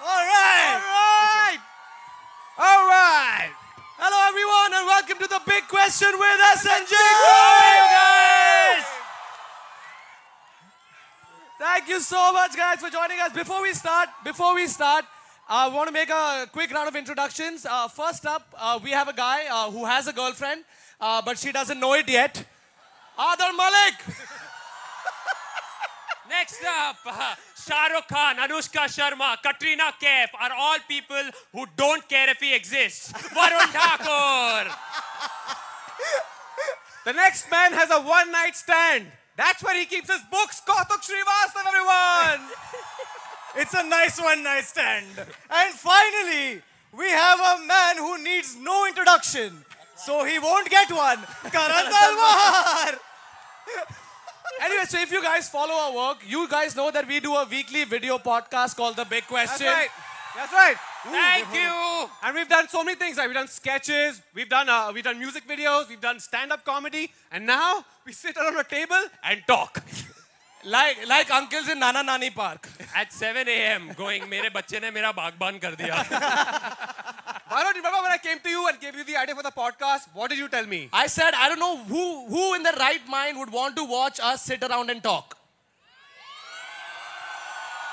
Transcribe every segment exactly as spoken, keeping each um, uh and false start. All right. All right. All right. Hello, everyone, and welcome to The Big Question with S N J. Guys. Thank you so much, guys, for joining us. Before we start, before we start, I uh, want to make a quick round of introductions. Uh, first up, uh, we have a guy uh, who has a girlfriend, uh, but she doesn't know it yet. Adar Malik. Next up, uh, Shah Rukh Khan, Anushka Sharma, Katrina Kaif are all people who don't care if he exists. Varun Thakur. The next man has a one-night stand. That's where he keeps his books. Kautuk Srivastava, everyone. It's a nice one-night stand. And finally, we have a man who needs no introduction. So he won't get one. Karan Talwar! Anyway, so if you guys follow our work, you guys know that we do a weekly video podcast called The Big Question. That's right. That's right. Ooh, Thank you. And we've done so many things. Right? We've done sketches. We've done, uh, we've done music videos. We've done stand-up comedy. And now we sit around a table and talk. Like, like uncles in Nana Nani Park. At seven A M going, Mere bacche ne mera bagban kar diya. Varun, remember when I came to you and gave you the idea for the podcast? What did you tell me? I said, I don't know who, who in their right mind would want to watch us sit around and talk.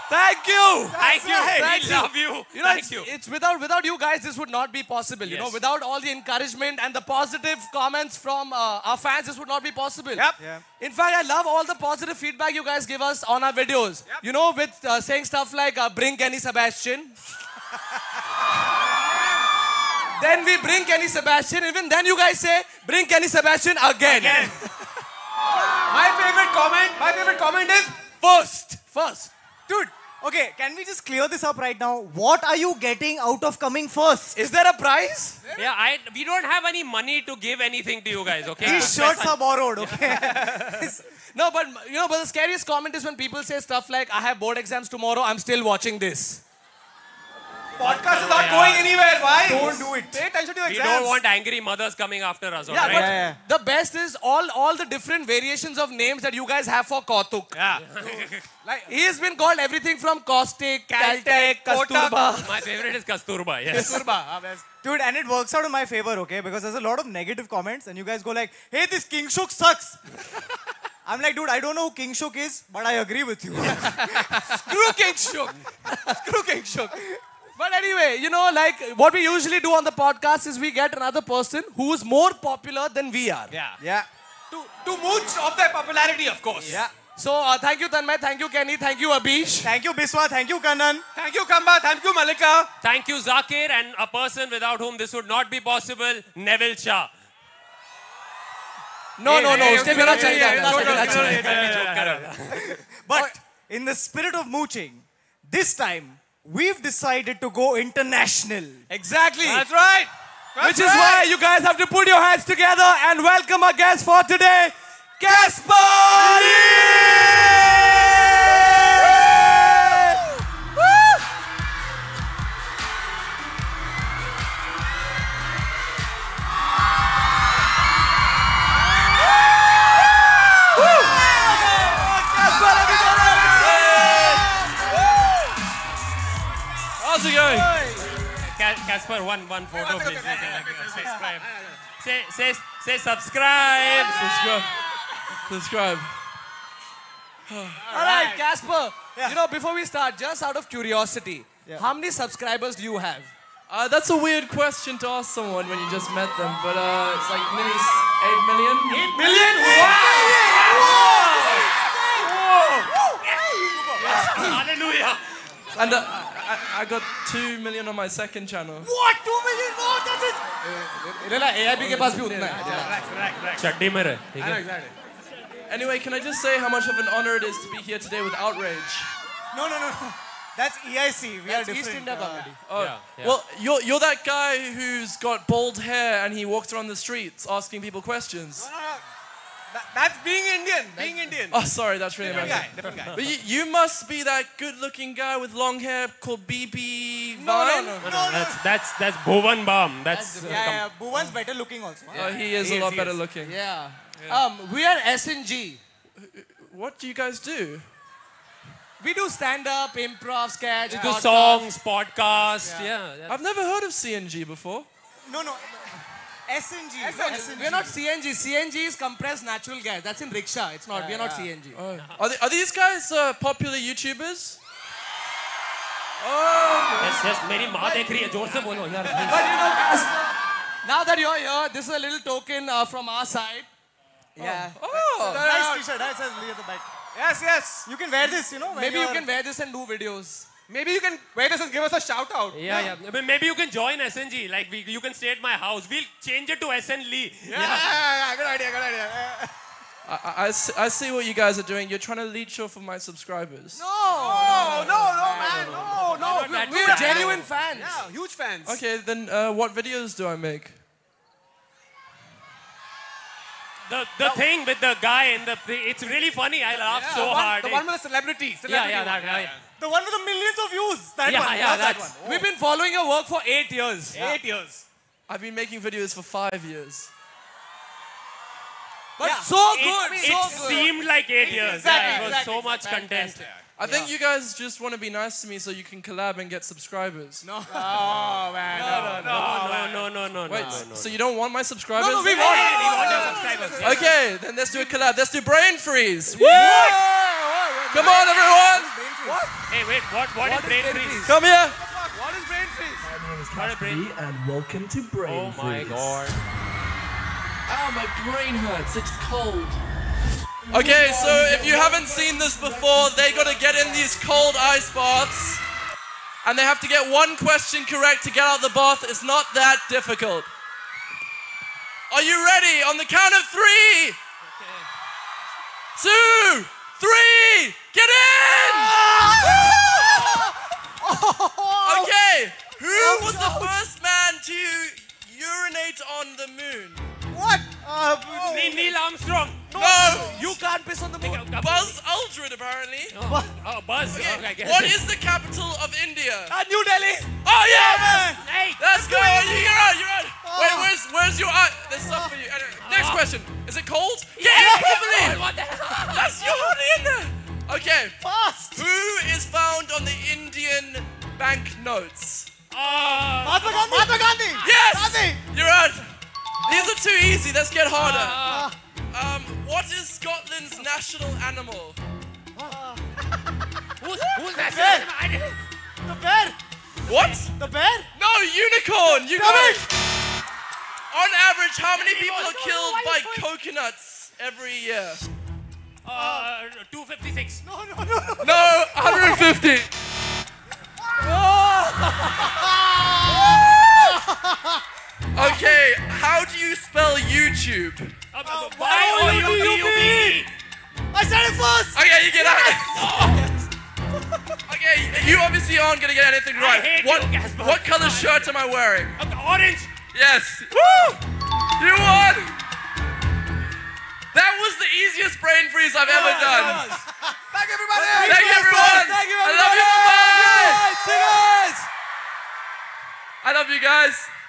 Thank you. That's Thank you. Right. Thank we you. love you. you know, Thank it's, you. It's without, without you guys, this would not be possible. Yes. You know, without all the encouragement and the positive comments from uh, our fans, this would not be possible. Yep. Yeah. In fact, I love all the positive feedback you guys give us on our videos. Yep. You know, with uh, saying stuff like, uh, bring Kenny Sebastian. Then we bring Kenny Sebastian. Even then you guys say, bring Kenny Sebastian again. again. My favorite comment, my favorite comment is, first. First. Dude, okay, can we just clear this up right now? What are you getting out of coming first? Is there a prize? Yeah, I, we don't have any money to give anything to you guys, okay? These shirts are borrowed, okay? No, but you know, but the scariest comment is when people say stuff like, I have board exams tomorrow, I'm still watching this. Podcast is not yeah. going anywhere, why? Don't do it. Pay attention to your exams. We don't want angry mothers coming after us, all yeah, right? But yeah, yeah. The best is all, all the different variations of names that you guys have for Kautuk. Yeah. Like, he has been called everything from Caustic, Caltech, Kasturba. My favorite is Kasturba, yes. Kasturba. Dude, and it works out in my favor, okay? Because there's a lot of negative comments and you guys go like, hey, this King Shook sucks. I'm like, dude, I don't know who King Shook is, but I agree with you. Screw King Shook. Screw King Shook. But anyway, you know, like, what we usually do on the podcast is we get another person who is more popular than we are. Yeah. Yeah. To, to mooch of their popularity, of course. Yeah. So, uh, thank you, Tanmay. Thank you, Kenny. Thank you, Abish. Thank you, Biswa. Thank you, Kanan. Thank you, Kamba. Thank you, Malika. Thank you, Zakir. And a person without whom this would not be possible, Neville Shah. No, no, no. Stay mera chahiye. But in the spirit of mooching, this time, we've decided to go international. Exactly. That's right. That's Which is right. why you guys have to put your hands together and welcome our guest for today, Caspar Lee. Woo! Woo! Woo! Caspar, one, one photo, please. Subscribe. Say, say, say, subscribe. Subscribe. Subscribe. All right, Caspar. Yeah. You know, before we start, just out of curiosity, yeah. how many subscribers do you have? Uh, that's a weird question to ask someone when you just met them, but uh, it's like nearly eight million. Eight million? Wow! Hallelujah! And uh, I, I got two million on my second channel. What? Two million more? That's it. Anyway, can I just say how much of an honor it is to be here today with Outrage? No, no, no. That's E I C. We That's are East India Comedy. Oh, yeah, yeah. Well, you're you're that guy who's got bald hair and he walks around the streets asking people questions. No, no, no. That, that's being Indian, being Indian. Oh, sorry, that's really Different American. guy, different guy. But you, you must be that good-looking guy with long hair called B B... No, no, no, no, no, no. That's, that's, that's Bhuvan Bam. That's, that's uh, yeah, yeah, Bhuvan's oh. better looking also. Huh? Yeah, oh, he is he a is, lot better is. looking. Yeah. yeah. Um, we are S N G. What do you guys do? We do stand-up, improv, sketch, yeah. We do songs, podcast. Yeah. yeah I've never heard of C N G before. No, no. S N G. S N G. S N G. We're not C N G. C N G is compressed natural gas. That's in rickshaw. It's not. Yeah, we're not yeah. C N G. Oh. Are, they, are these guys uh, popular YouTubers? Oh. Yes, yes. मेरी माँ देख रही है. जोर से बोलो यार. But you know, now that you're here, this is a little token uh, from our side. Yeah. Oh. oh. Nice T-shirt. Nice as Lee at the back. Yes, yes. You can wear this, you know. Maybe you can wear this and do videos. Maybe you can wear this and give us a shout out. Yeah, yeah. yeah. Maybe you can join S N G. Like, we, you can stay at my house. We'll change it to S N Lee. Yeah, yeah, yeah. Good idea, good idea. I, I, see, I see what you guys are doing. You're trying to leech off of my subscribers. No, oh, no, no, no, man. No, no. no. no. We're, we're genuine fans. Yeah, huge fans. Okay, then uh, what videos do I make? The, the no. thing with the guy and the thing, it's really funny. I laughed yeah, so one, hard. The one with the celebrity. celebrity yeah, yeah, that, yeah, yeah. The one with the millions of views. That yeah, one. Yeah, that's that's, that one. Oh. We've been following your work for eight years. Yeah. Eight years. I've been making videos for five years. But yeah. so it, good. It, so it good. seemed like eight exactly. years. Yeah, it was exactly. so much exactly. content. Yeah. I think yeah. you guys just want to be nice to me so you can collab and get subscribers. No. Oh, man. No, no, no, no, no, no, no, no, no. Wait, no, no. so you don't want my subscribers? No, no, we want, hey, we want your subscribers. Yeah. Okay, then let's do a collab. Let's do Brain Freeze. What? what? Come on, everyone. What? Hey, wait, what, what, what is, is Brain Freeze? freeze? Come here. What is Brain Freeze? Hi, my name is Caspar Lee, and welcome to Brain Freeze. Oh, my God. Oh, my brain hurts. It's cold. Okay, so if you haven't seen this before, they gotta get in these cold ice baths and they have to get one question correct to get out of the bath. It's not that difficult. Are you ready? On the count of three! Okay. Two! Three! Get in! Okay, who was the first man to urinate on the moon? What? Uh, oh. Neil Armstrong. No, no, you can't piss on the moon. Buzz Aldrin, apparently. Oh, oh Buzz. Okay. Okay, I guess. What is the capital of India? Uh, New Delhi. Oh yeah, man. Hey, let's go. You're out. You're out. Oh. Wait, where's where's your eye? There's stuff for you. Next oh. question. Is it cold? Yeah, yeah, yeah. What the hell? That's your honey in there. Okay. Fast. Who is found on the Indian banknotes? Uh, Madhav Gandhi. Madhav Gandhi. Yes. Gandhi. You're out. These are too easy, let's get harder. Uh, um, what is Scotland's national animal? Uh, who's, who's national animal? I didn't... The bear! What? The bear? No, unicorn! You got it! On average, how many people are killed by coconuts every year? Uh, two fifty-six. No, no, no, no. No, one hundred fifty. Oh. Okay, how do you spell YouTube? Uh, uh, Y O U B E. I said it first! Okay, you get out. Yes. Oh. Okay, you obviously aren't gonna get anything right. What, you, what color shirt am I wearing? Uh, orange! Yes! Woo! You won! That was the easiest brain freeze I've yeah, ever done. Thank everybody! Thank everyone! Thank you everybody! I love you, bye! I love you guys!